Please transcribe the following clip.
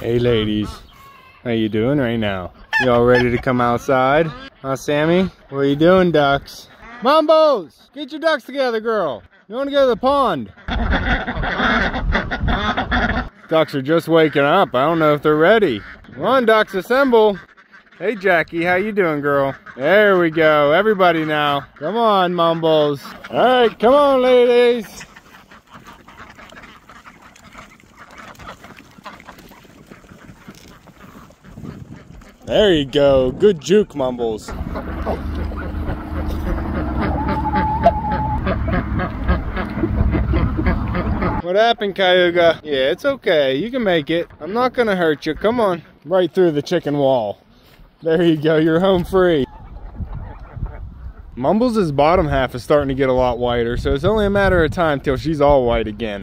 Hey ladies, how you doing right now? Y'all ready to come outside? Huh, Sammy? What are you doing, ducks? Mambos! Get your ducks together, girl! You wanna go to the pond? Ducks are just waking up. I don't know if they're ready. Run, ducks, assemble! Hey, Jackie, how you doing, girl? There we go, everybody now. Come on, Mambos. All right, come on, ladies! There you go, good juke, Mambos. What happened, Cayuga? Yeah, it's okay, you can make it. I'm not gonna hurt you, come on. Right through the chicken wall. There you go, you're home free. Mambos' bottom half is starting to get a lot whiter, so it's only a matter of time till she's all white again.